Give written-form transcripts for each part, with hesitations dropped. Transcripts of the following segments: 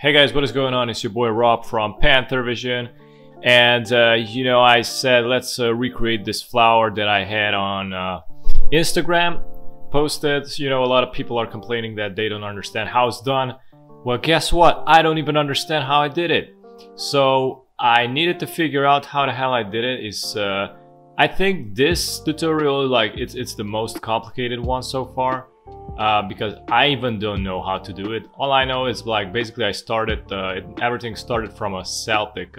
Hey guys, what is going on? It's your boy Rob from PantherVision, and you know, I said let's recreate this flower that I had on Instagram posted. You know, a lot of people are complaining that they don't understand how it's done. Well, guess what? I don't even understand how I did it. So I needed to figure out how the hell I did it. I think this tutorial, like, it's the most complicated one so far. Because I even don't know how to do it. All I know is, like, basically I started, everything started from a Celtic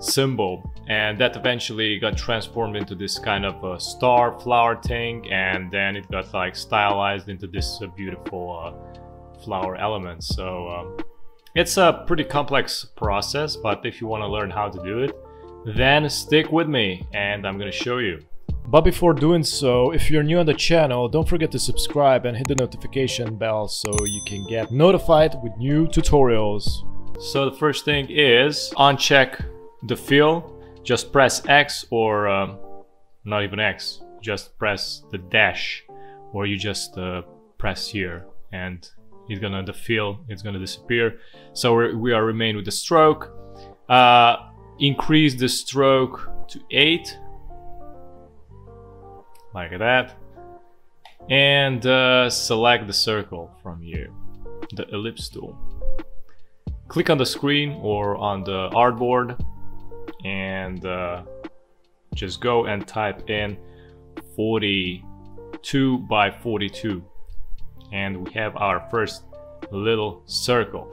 symbol, and that eventually got transformed into this kind of a star flower thing, and then it got, like, stylized into this beautiful flower element. So it's a pretty complex process, but if you want to learn how to do it, then stick with me and I'm gonna show you. But before doing so, if you're new on the channel, don't forget to subscribe and hit the notification bell so you can get notified with new tutorials. So the first thing is uncheck the fill. Just press X, or not even X, just press the dash, or you just press here and the fill is gonna disappear. So we are remain with the stroke. Increase the stroke to 8. Like that, and select the circle from here, the ellipse tool. Click on the screen or on the artboard and just go and type in 42 by 42, and we have our first little circle.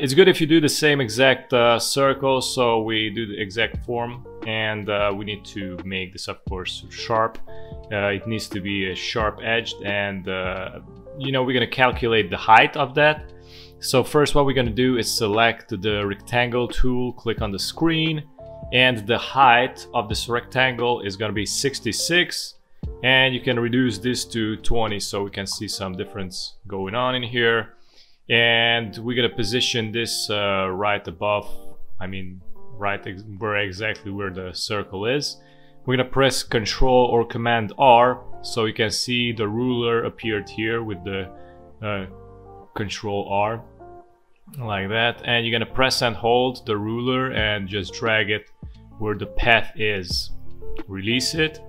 It's good if you do the same exact circle, so we do the exact form, and we need to make this, of course, sharp. It needs to be sharp edged, and you know, we're gonna calculate the height of that. So first what we're gonna do is select the rectangle tool, click on the screen, and the height of this rectangle is gonna be 66, and you can reduce this to 20 so we can see some difference going on in here. And we're gonna position this right above, where exactly where the circle is. We're gonna press Control or Command R so you can see the ruler appeared here with the Control R, like that, and you're gonna press and hold the ruler and just drag it where the path is. Release it,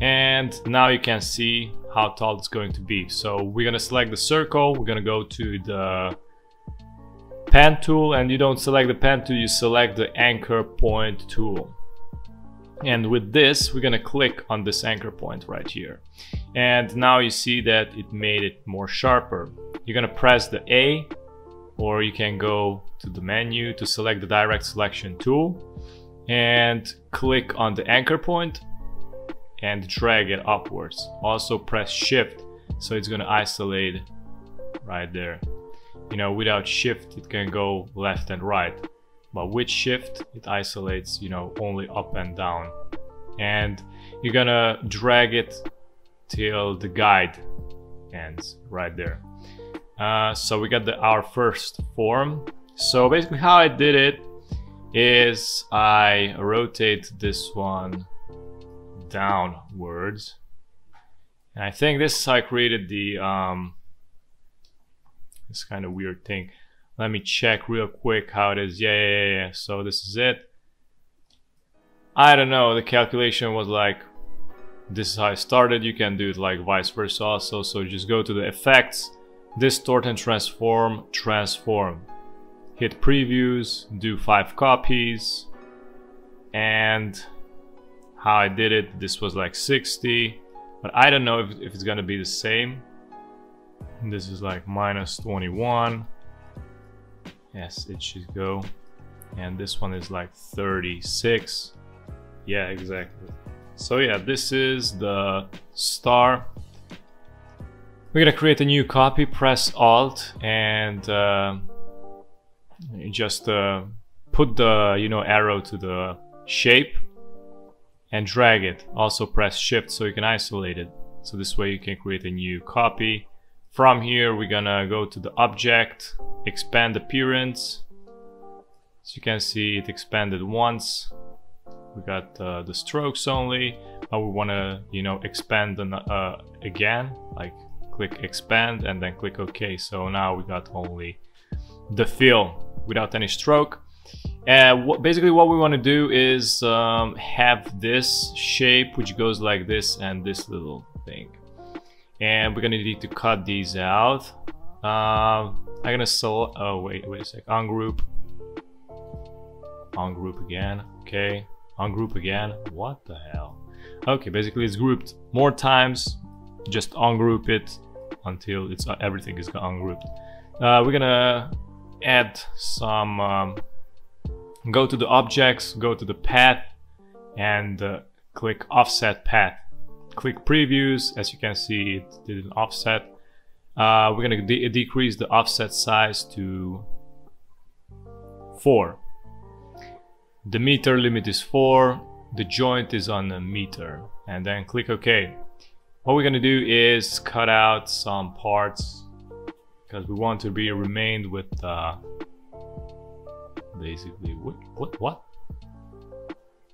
and now you can see how tall it's going to be. So we're gonna select the circle, we're gonna go to the pen tool, and you don't select the pen tool, you select the anchor point tool, and with this we're gonna click on this anchor point right here, and now you see that it made it more sharper. You're gonna press the A, or you can go to the menu to select the direct selection tool and click on the anchor point and drag it upwards. Also press Shift so it's gonna isolate right there. You know, without Shift it can go left and right, but with Shift it isolates, you know, only up and down. And you're gonna drag it till the guide ends right there. So we got our first form. So basically how I did it is I rotate this one downwards, and I think this is how I created the this kind of weird thing. Let me check real quick how it is. Yeah. So this is it. I don't know, the calculation was like, this is how I started. You can do it like vice versa also. So just go to the effects, distort and transform, hit previews, do 5 copies, and how I did it, this was like 60, but I don't know if it's gonna be the same. This is like -21. Yes, it should go. And this one is like 36. Yeah, exactly. So yeah, this is the star. We're gonna create a new copy, press Alt, and just put the, you know, arrow to the shape and drag it. Also press Shift so you can isolate it. So this way you can create a new copy. From here we're gonna go to the object, expand appearance. As you can see, it expanded once. We got the strokes only. Now we wanna, you know, expand again. Like click expand and then click OK. So now we got only the fill without any stroke. And basically what we want to do is have this shape which goes like this and this little thing. And we're gonna need to cut these out. I'm gonna select, oh wait a sec, ungroup again, okay, ungroup again, what the hell. Okay, basically it's grouped more times, just ungroup it until it's everything is ungrouped. We're gonna add some, go to the objects, go to the path and click offset path. Click previews, as you can see it did an offset. We're gonna decrease the offset size to 4. The meter limit is 4, the joint is on a meter, and then click OK. What we're gonna do is cut out some parts because we want to be remained with basically what?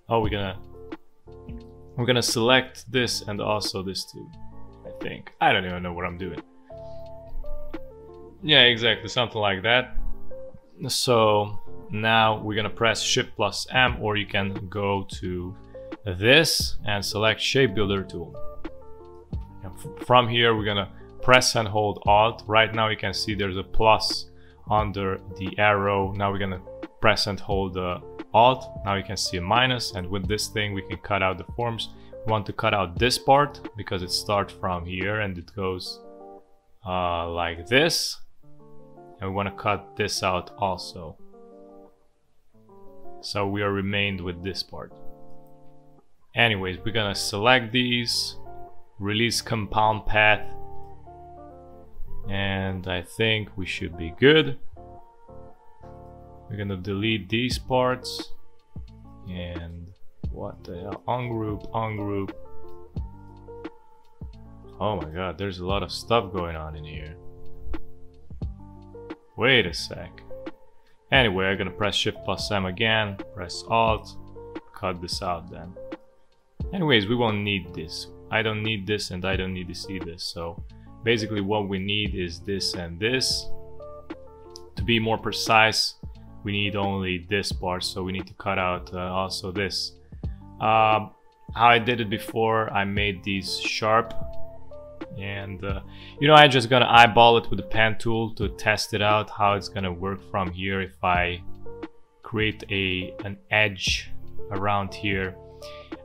Oh, we're gonna select this and also this too. I think I don't even know what I'm doing. Yeah, exactly, something like that. So now we're gonna press Shift+M, or you can go to this and select Shape Builder tool. And from here we're gonna press and hold Alt. Right now you can see there's a plus under the arrow. Now we're gonna press and hold Alt. Now you can see a minus, and with this thing we can cut out the forms. We want to cut out this part because it starts from here and it goes like this, and we want to cut this out also, so we are remained with this part. Anyways, we're gonna select these, release compound path, and I think we should be good. We're gonna delete these parts and what the hell, ungroup. Oh my god, there's a lot of stuff going on in here. Wait a sec. Anyway, I'm gonna press Shift+M again, press Alt, cut this out then. Anyways, we won't need this. I don't need this and I don't need to see this. So basically what we need is this and this. To be more precise, we need only this part, so we need to cut out also this. How I did it before, I made these sharp, and you know, I'm just gonna eyeball it with the pen tool to test it out how it's gonna work from here. If I create an edge around here,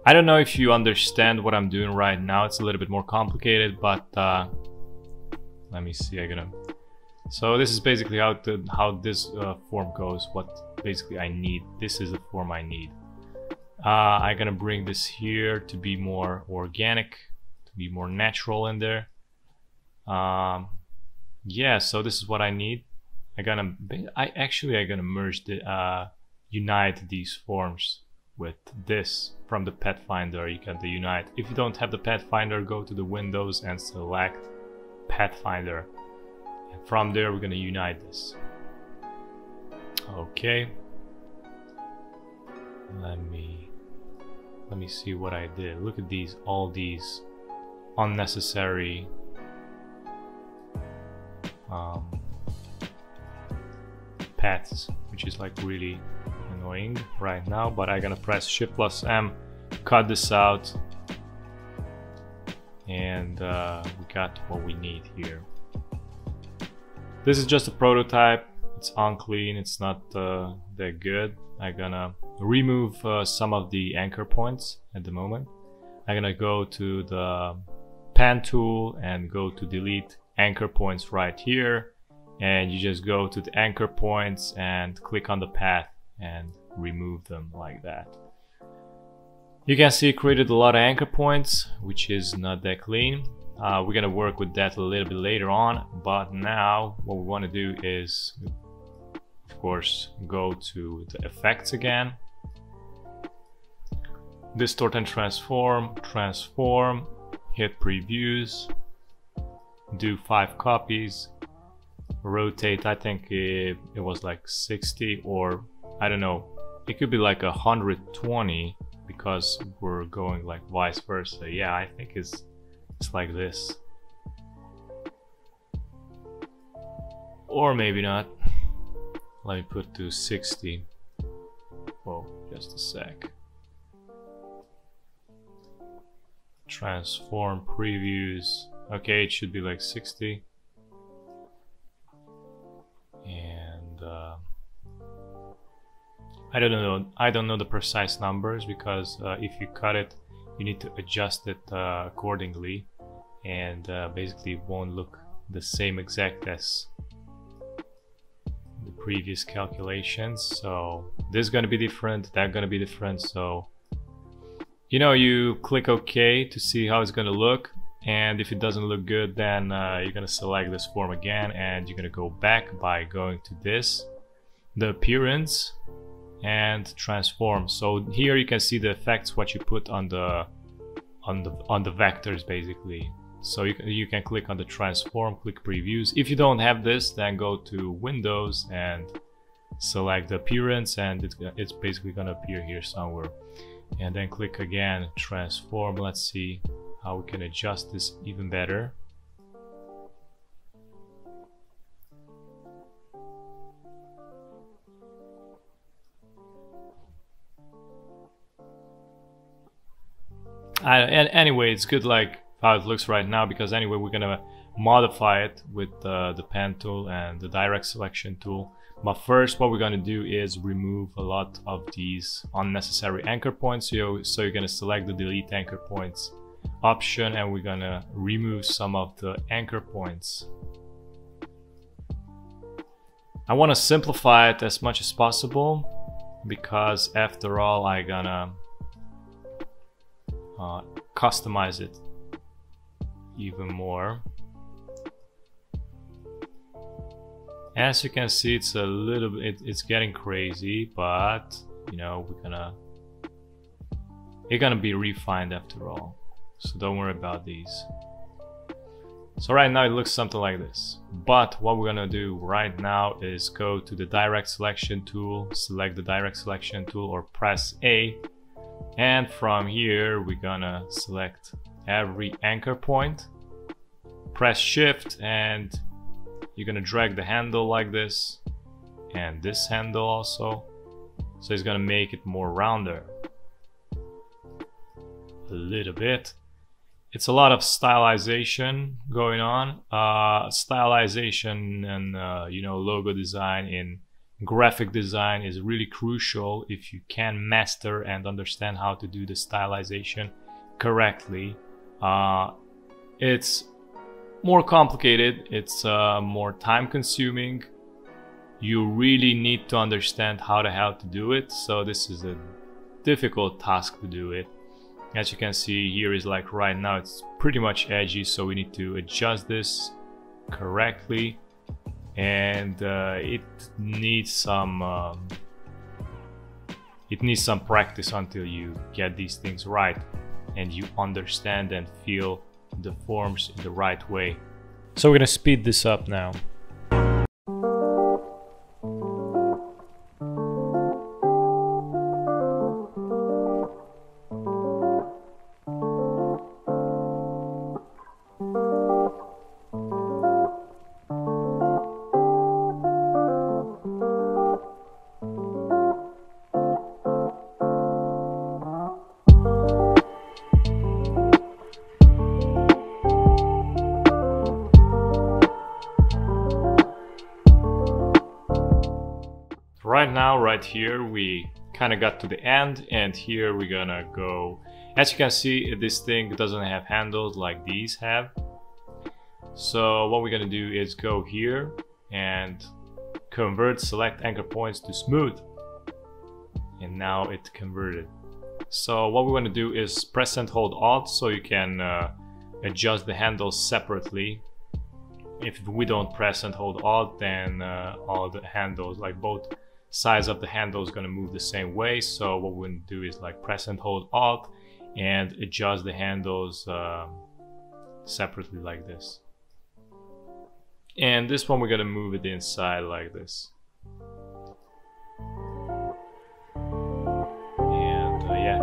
I don't know if you understand what I'm doing right now, it's a little bit more complicated, but let me see. So this is basically how this form goes, what basically I need. This is the form I need. I'm gonna bring this here to be more organic, to be more natural in there. Yeah, so this is what I need. I'm gonna merge the unite these forms with this from the Pathfinder. You can unite. If you don't have the Pathfinder, go to the Windows and select Pathfinder. From there we're gonna unite this. Okay, let me see what I did. Look at these, all these unnecessary paths, which is like really annoying right now, but I'm gonna press Shift+M, cut this out, and we got what we need here. This is just a prototype, it's unclean, it's not that good. I'm gonna remove some of the anchor points at the moment. I'm gonna go to the pen tool and go to delete anchor points right here, and you just go to the anchor points and click on the path and remove them like that. You can see it created a lot of anchor points, which is not that clean. We're gonna work with that a little bit later on, but now what we want to do is, of course, go to the effects again, distort and transform, hit previews, do 5 copies, rotate. I think it was like 60, or I don't know, it could be like 120 because we're going like vice versa. Yeah, I think it's like this, or maybe not. let me put to 60. Oh, just a sec. Transform previews. Okay, it should be like 60. And I don't know the precise numbers, because if you cut it, you need to adjust it accordingly, and basically it won't look the same exact as the previous calculations. So this is going to be different, that's going to be different. So, you know, you click OK to see how it's going to look, and if it doesn't look good, then you're going to select this form again, and you're going to go back by going to this, the appearance, and transform. So here you can see the effects what you put on the vectors basically. So you can click on the transform, click previews. If you don't have this, then go to Windows and select the appearance, and it's basically gonna appear here somewhere. And then click again transform. Let's see how we can adjust this even better. Anyway, it's good like how it looks right now, because anyway we're gonna modify it with the pen tool and the direct selection tool. But first what we're gonna do is remove a lot of these unnecessary anchor points. So you're gonna select the delete anchor points option, and we're gonna remove some of the anchor points. I want to simplify it as much as possible, because after all I'm gonna customize it even more. As you can see, it's a little bit, it's getting crazy, but you know, it's gonna be refined after all, so don't worry about these. So right now it looks something like this, but what we're gonna do right now is go to the direct selection tool, select the direct selection tool, or press A. And from here, we're gonna select every anchor point, press shift, and you're gonna drag the handle like this, and this handle also. So it's gonna make it more rounder a little bit. It's a lot of stylization going on, stylization and you know, logo design in graphic design is really crucial. If you can master and understand how to do the stylization correctly, it's more complicated, it's more time consuming. You really need to understand how the hell to do it, so this is a difficult task to do it. As you can see here, is like right now it's pretty much edgy, so we need to adjust this correctly. And it needs some practice until you get these things right and you understand and feel the forms in the right way. So we're gonna speed this up now. Right now, right here, we kind of got to the end, and here we're gonna go. As you can see, this thing doesn't have handles like these have. So what we're gonna do is go here and convert select anchor points to smooth, and now it's converted. So what we want to do is press and hold Alt, so you can adjust the handles separately. If we don't press and hold Alt, then all the handles, like both size of the handle, is going to move the same way. So what we're going to do is like press and hold Alt and adjust the handles separately like this. And this one, we're going to move it inside like this. And yeah.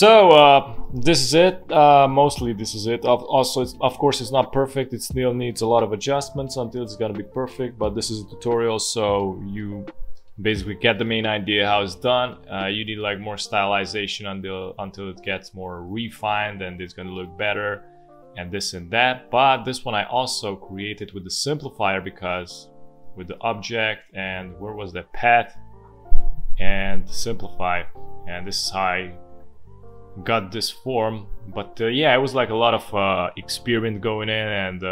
So this is it. Mostly this is it. Also, of course, it's not perfect. It still needs a lot of adjustments until it's gonna be perfect, but this is a tutorial, so you basically get the main idea how it's done. You need like more stylization until it gets more refined and it's gonna look better and this and that. But this one I also created with the simplifier, because with the object and where was the path and simplify, and this is how I got this form. But yeah, it was like a lot of experiment going in, and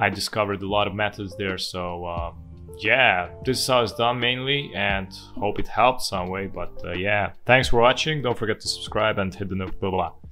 I discovered a lot of methods there. So yeah, this is how it's done mainly, and hope it helped some way. But yeah, thanks for watching. Don't forget to subscribe and hit the notification bell.